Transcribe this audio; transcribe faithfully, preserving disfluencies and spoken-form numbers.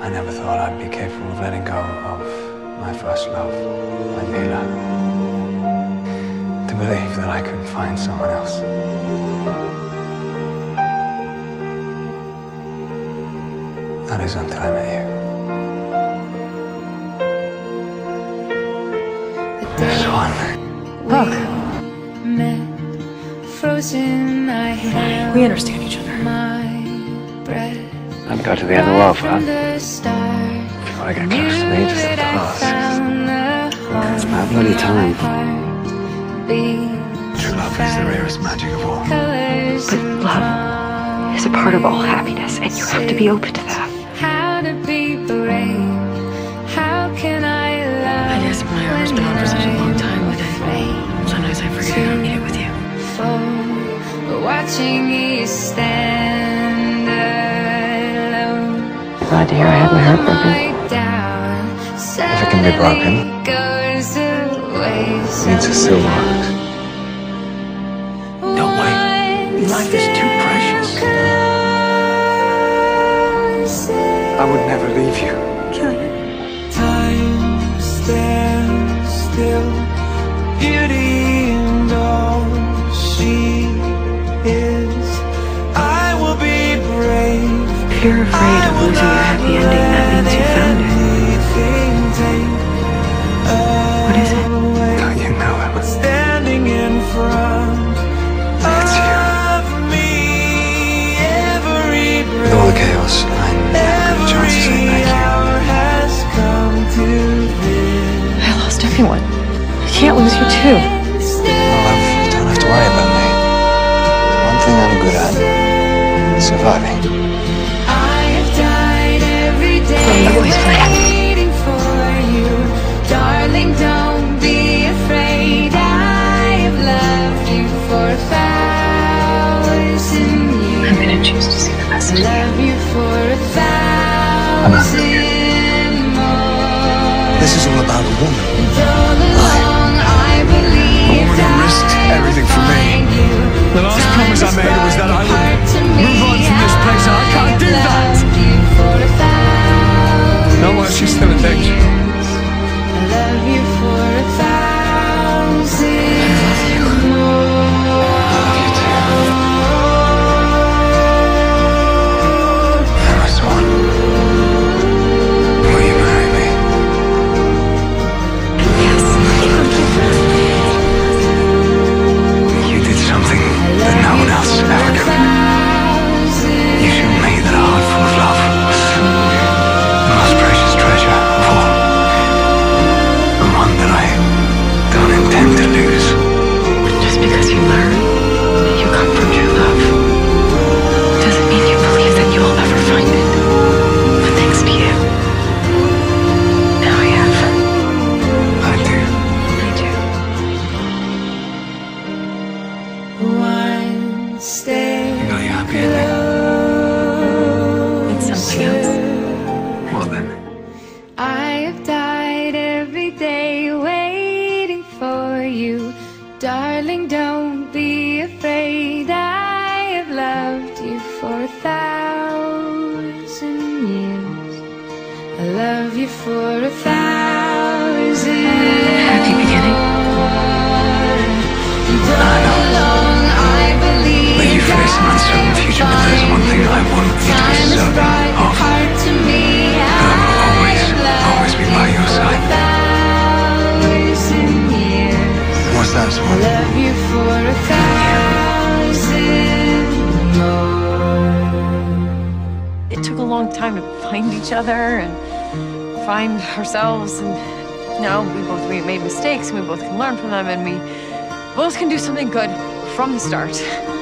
I never thought I'd be capable of letting go of my first love, my Leela. To believe that I could find someone else. That is until I met you. Swan. Look. Met, frozen, I we understand each other. My breath. I've got to the end of love, huh? If you want to get close to me, just have to ask. It's my bloody time. True love is the rarest magic of all. But love is a part of all happiness, and you have to be open to that. How to be brave? How can I love? I guess my heart's been on for such a long time with it. Sometimes I forget I don't need it with you. Watching you stand. I'm glad to hear I had my heart broken. If it can be broken, it means it's still locked. Don't wait. Life is too precious. I would never leave you. Julian. Time stands still. Beauty and all she is. I will be brave. If you're afraid of losing your happy ending, that means you found it. What is it? Don't you know, Emma? Standing in front it's you. With all the chaos, I never got a chance to say thank you. I lost everyone. I can't lose you too. Well, I've, don't have to worry about me. The one thing I'm good at is surviving. Always waiting for you, darling. Don't be afraid. I have loved you for thousand years. I'm gonna choose to see the best of you. Love you for a thousand more. This is all about a woman. I believe. A woman who risked everything for me. The last promise I made was that I would move on from this place, and I can't do that. No, why she's still attached. I love you for a thousand. I love you. I love you too. Emma Swan, will you marry me? Yes, you did something that no one else ever could. You showed me that a heart full of love was the most precious treasure of all, and one that I don't intend to lose. Just because you learn that you come from true love doesn't mean you believe that you'll ever find it. But thanks to you, now I have. I do. I do. One stay. You got your happy ending. It's something else. I have died every day waiting for you. Darling, don't be afraid. I have loved you for a thousand years. I love you for a thousand years. Happy beginning. I know. But you face an uncertain future, but there's one thing I want you to be certain of. That's one. I love you for a thousand more. It took a long time to find each other and find ourselves, and now we both we made mistakes, and we both can learn from them, and we both can do something good from the start.